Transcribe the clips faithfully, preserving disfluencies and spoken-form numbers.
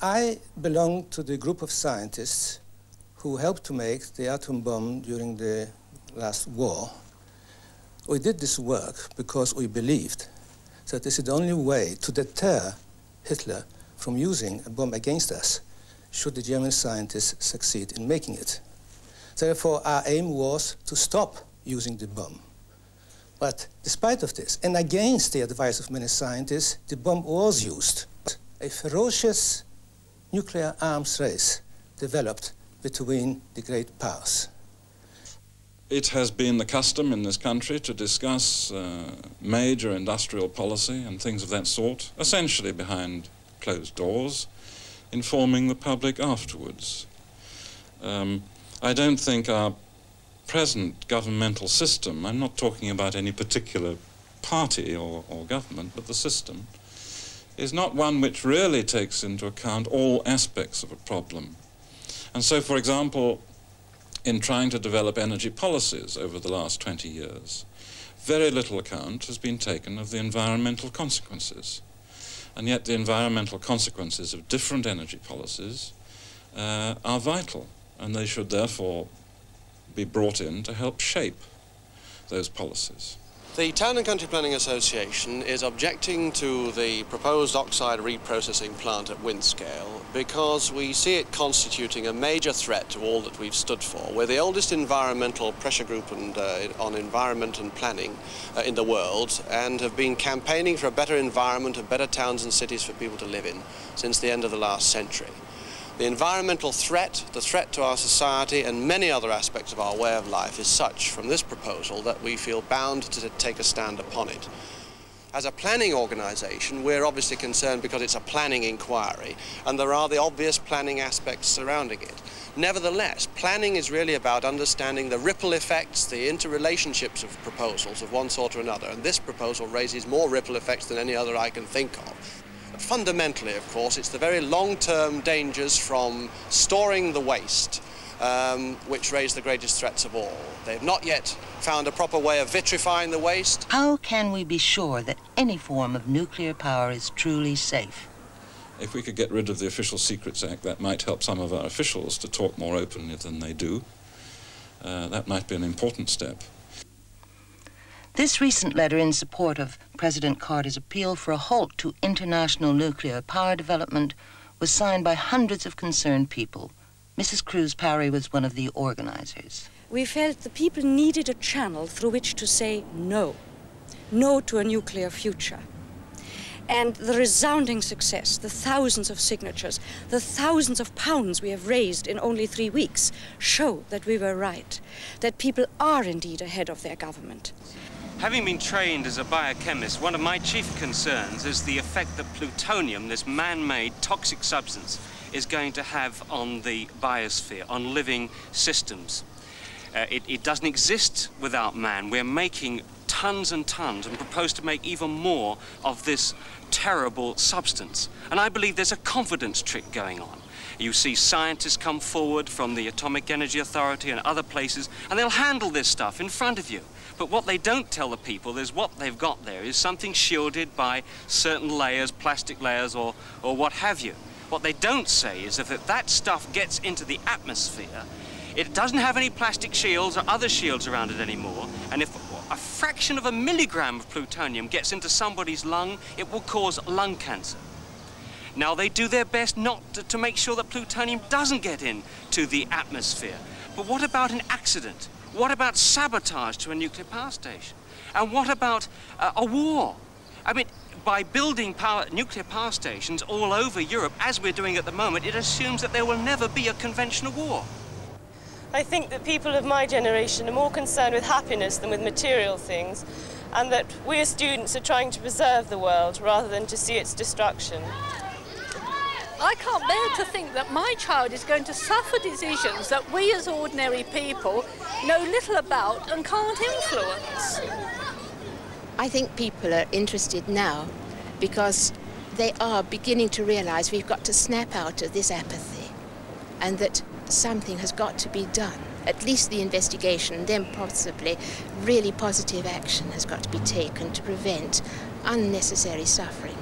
I belong to the group of scientists who helped to make the atom bomb during the last war. We did this work because we believed that this is the only way to deter Hitler from using a bomb against us, should the German scientists succeed in making it. Therefore, our aim was to stop using the bomb. But despite of this, and against the advice of many scientists, the bomb was used. A ferocious nuclear arms race developed between the great powers. It has been the custom in this country to discuss uh, major industrial policy and things of that sort, essentially behind closed doors, informing the public afterwards. Um, I don't think our present governmental system, I'm not talking about any particular party or, or government, but the system, is not one which really takes into account all aspects of a problem. And so, for example, in trying to develop energy policies over the last twenty years, very little account has been taken of the environmental consequences. And yet the environmental consequences of different energy policies uh, are vital, and they should therefore be brought in to help shape those policies. The Town and Country Planning Association is objecting to the proposed oxide reprocessing plant at Windscale because we see it constituting a major threat to all that we've stood for. We're the oldest environmental pressure group and, uh, on environment and planning uh, in the world, and have been campaigning for a better environment and better towns and cities for people to live in since the end of the last century. The environmental threat, the threat to our society and many other aspects of our way of life is such from this proposal that we feel bound to take a stand upon it. As a planning organisation, we're obviously concerned because it's a planning inquiry and there are the obvious planning aspects surrounding it. Nevertheless, planning is really about understanding the ripple effects, the interrelationships of proposals of one sort or another, and this proposal raises more ripple effects than any other I can think of. Fundamentally, of course, it's the very long-term dangers from storing the waste um, which raise the greatest threats of all. They've not yet found a proper way of vitrifying the waste. How can we be sure that any form of nuclear power is truly safe? If we could get rid of the Official Secrets Act, that might help some of our officials to talk more openly than they do. Uh, that might be an important step. This recent letter in support of President Carter's appeal for a halt to international nuclear power development was signed by hundreds of concerned people. Missus Cruz Parry was one of the organizers. We felt the people needed a channel through which to say no, no to a nuclear future. And the resounding success, the thousands of signatures, the thousands of pounds we have raised in only three weeks show that we were right, that people are indeed ahead of their government. Having been trained as a biochemist, one of my chief concerns is the effect that plutonium, this man-made toxic substance, is going to have on the biosphere, on living systems. Uh, it, it doesn't exist without man. We're making tons and tons and propose to make even more of this terrible substance. And I believe there's a confidence trick going on. You see scientists come forward from the Atomic Energy Authority and other places, and they'll handle this stuff in front of you. But what they don't tell the people is what they've got there is something shielded by certain layers, plastic layers, or, or what have you. What they don't say is that if that stuff gets into the atmosphere, it doesn't have any plastic shields or other shields around it anymore, and if a fraction of a milligram of plutonium gets into somebody's lung, it will cause lung cancer. Now, they do their best not to, to make sure that plutonium doesn't get into the atmosphere. But what about an accident? What about sabotage to a nuclear power station? And what about uh, a war? I mean, by building power, nuclear power stations all over Europe, as we're doing at the moment, it assumes that there will never be a conventional war. I think that people of my generation are more concerned with happiness than with material things, and that we as students are trying to preserve the world rather than to see its destruction. I can't bear to think that my child is going to suffer decisions that we as ordinary people know little about and can't influence. I think people are interested now because they are beginning to realise we've got to snap out of this apathy and that something has got to be done. At least the investigation and then possibly really positive action has got to be taken to prevent unnecessary suffering.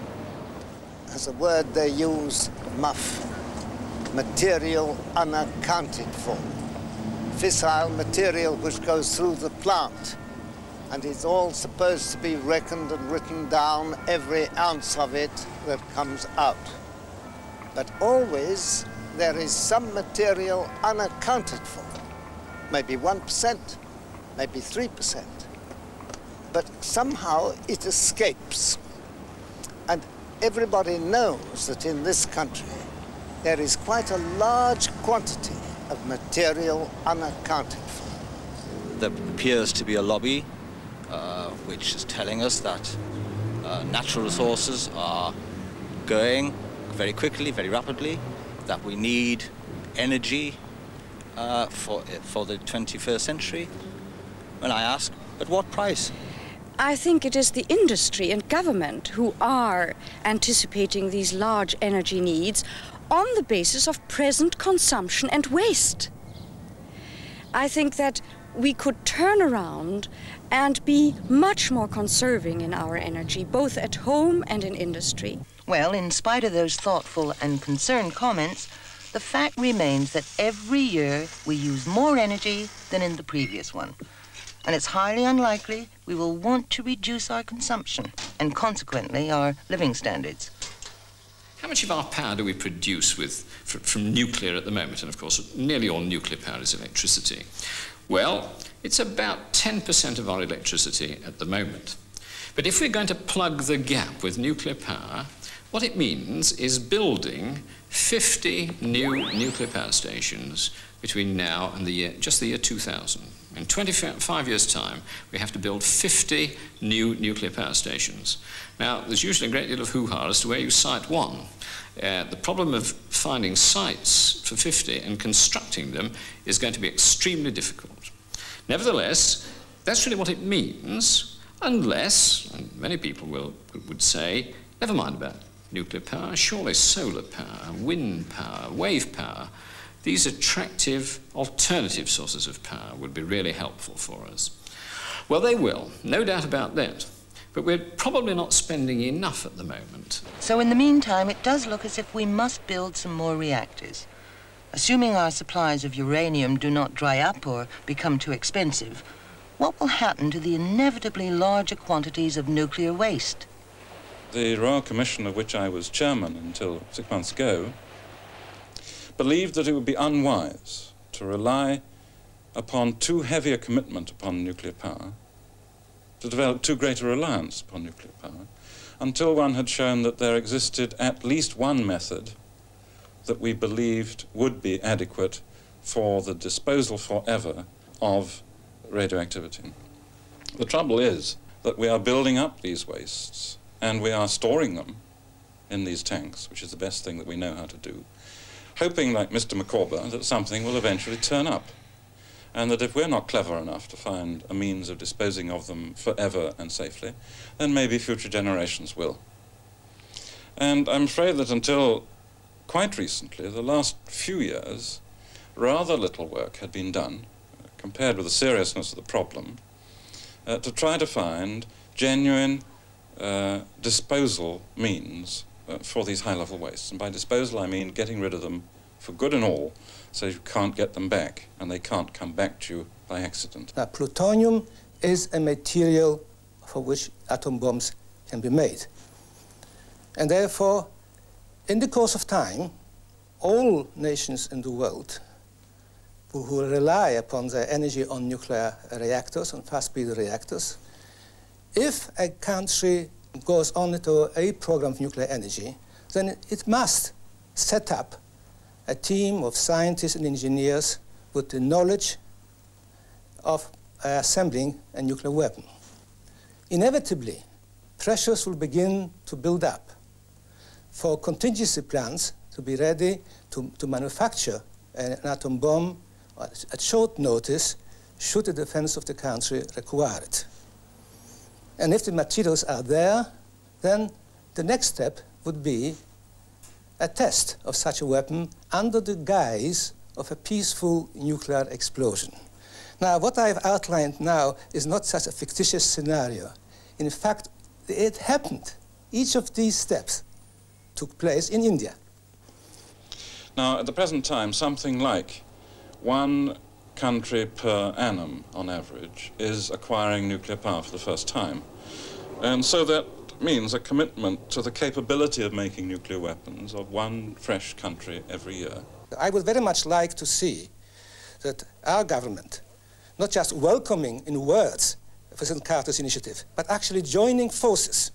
as a word they use, M U F, material unaccounted for. Fissile material which goes through the plant, and it's all supposed to be reckoned and written down, every ounce of it that comes out. But always there is some material unaccounted for, maybe one percent, maybe three percent. But somehow it escapes. And everybody knows that in this country there is quite a large quantity of material unaccounted for. There appears to be a lobby uh, which is telling us that uh, natural resources are going very quickly, very rapidly, that we need energy uh, for, for the twenty-first century. And I ask, at what price? I think it is the industry and government who are anticipating these large energy needs on the basis of present consumption and waste. I think that we could turn around and be much more conserving in our energy, both at home and in industry. Well, in spite of those thoughtful and concerned comments, the fact remains that every year we use more energy than in the previous one. And it's highly unlikely we will want to reduce our consumption and consequently our living standards. How much of our power do we produce with, from, from nuclear at the moment? And of course, nearly all nuclear power is electricity. Well, it's about ten percent of our electricity at the moment. But if we're going to plug the gap with nuclear power, what it means is building fifty new nuclear power stations between now and the year, just the year two thousand. In twenty-five years' time, we have to build fifty new nuclear power stations. Now, there's usually a great deal of hoo-ha as to where you site one. Uh, the problem of finding sites for fifty and constructing them is going to be extremely difficult. Nevertheless, that's really what it means, unless, and many people will, would say, never mind about nuclear power, surely solar power, wind power, wave power, these attractive alternative sources of power would be really helpful for us. Well, they will, no doubt about that, but we're probably not spending enough at the moment. So in the meantime, it does look as if we must build some more reactors. Assuming our supplies of uranium do not dry up or become too expensive, what will happen to the inevitably larger quantities of nuclear waste? The Royal Commission, of which I was chairman until six months ago, believed that it would be unwise to rely upon too heavy a commitment upon nuclear power, to develop too great a reliance upon nuclear power, until one had shown that there existed at least one method that we believed would be adequate for the disposal forever of radioactivity. The trouble is that we are building up these wastes and we are storing them in these tanks, which is the best thing that we know how to do, hoping, like Mister McCawber, that something will eventually turn up, and that if we're not clever enough to find a means of disposing of them forever and safely, then maybe future generations will. And I'm afraid that until quite recently, the last few years, rather little work had been done, uh, compared with the seriousness of the problem, uh, to try to find genuine uh, disposal means Uh, for these high-level wastes. And by disposal, I mean getting rid of them for good and all, so you can't get them back, and they can't come back to you by accident. Now, plutonium is a material for which atom bombs can be made. And therefore, in the course of time, all nations in the world who, who rely upon their energy on nuclear reactors, on fast-speed reactors, if a country goes on to a program of nuclear energy, then it must set up a team of scientists and engineers with the knowledge of assembling a nuclear weapon. Inevitably, pressures will begin to build up for contingency plans to be ready to, to manufacture an atom bomb at short notice should the defense of the country require it. And if the materials are there, then the next step would be a test of such a weapon under the guise of a peaceful nuclear explosion. Now, what I've outlined now is not such a fictitious scenario. In fact, it happened. Each of these steps took place in India. Now, at the present time, something like one country per annum, on average, is acquiring nuclear power for the first time. And so that means a commitment to the capability of making nuclear weapons of one fresh country every year. I would very much like to see that our government, not just welcoming in words President Carter's initiative, but actually joining forces.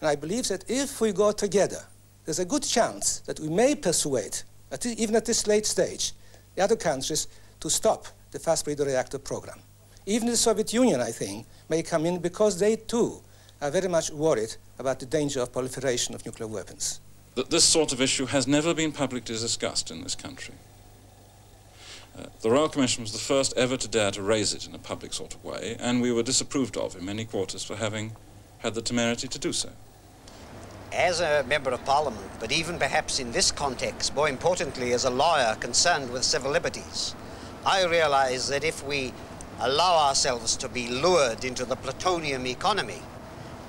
And I believe that if we go together, there's a good chance that we may persuade, at even at this late stage, the other countries to stop the fast breeder reactor program. Even the Soviet Union, I think, may come in because they too are very much worried about the danger of proliferation of nuclear weapons. That this sort of issue has never been publicly discussed in this country. Uh, the Royal Commission was the first ever to dare to raise it in a public sort of way, and we were disapproved of in many quarters for having had the temerity to do so. As a Member of Parliament, but even perhaps in this context, more importantly as a lawyer concerned with civil liberties, I realise that if we allow ourselves to be lured into the plutonium economy,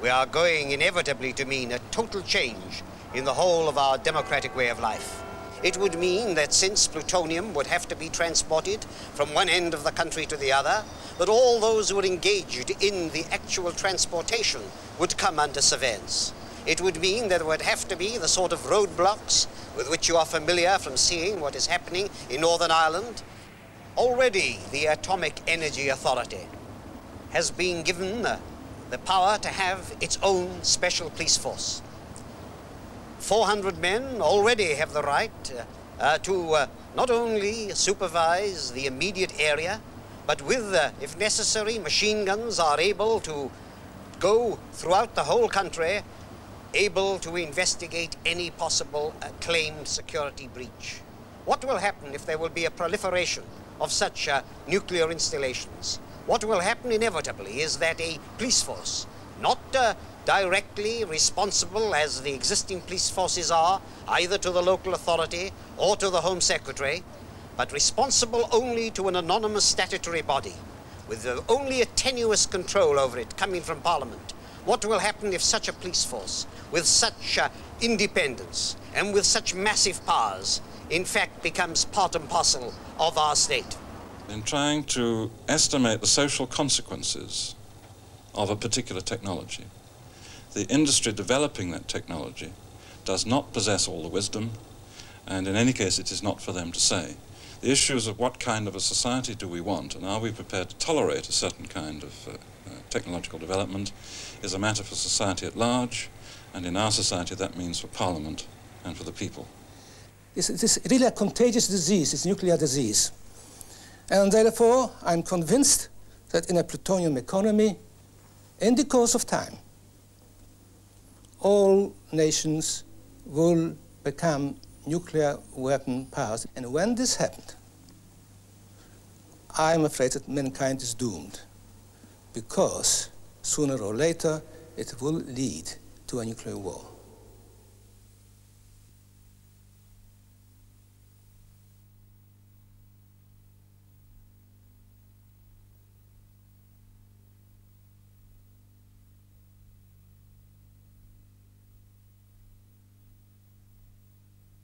we are going inevitably to mean a total change in the whole of our democratic way of life. It would mean that since plutonium would have to be transported from one end of the country to the other, that all those who were engaged in the actual transportation would come under surveillance. It would mean that there would have to be the sort of roadblocks with which you are familiar from seeing what is happening in Northern Ireland. Already the Atomic Energy Authority has been given the, the power to have its own special police force. four hundred men already have the right uh, uh, to uh, not only supervise the immediate area, but with, uh, if necessary, machine guns are able to go throughout the whole country, able to investigate any possible uh, claimed security breach. What will happen if there will be a proliferation of such uh, nuclear installations? What will happen inevitably is that a police force, not uh, directly responsible as the existing police forces are, either to the local authority or to the Home Secretary, but responsible only to an anonymous statutory body, with only a tenuous control over it coming from Parliament. What will happen if such a police force, with such uh, independence and with such massive powers, in fact becomes part and parcel of our state? In trying to estimate the social consequences of a particular technology, the industry developing that technology does not possess all the wisdom, and in any case it is not for them to say. The issues of what kind of a society do we want, and are we prepared to tolerate a certain kind of uh, uh, technological development, is a matter for society at large, and in our society that means for Parliament and for the people. It's, it's really a contagious disease, it's nuclear disease. And therefore, I'm convinced that in a plutonium economy, in the course of time, all nations will become nuclear weapon powers. And when this happened, I'm afraid that mankind is doomed, because sooner or later it will lead to a nuclear war.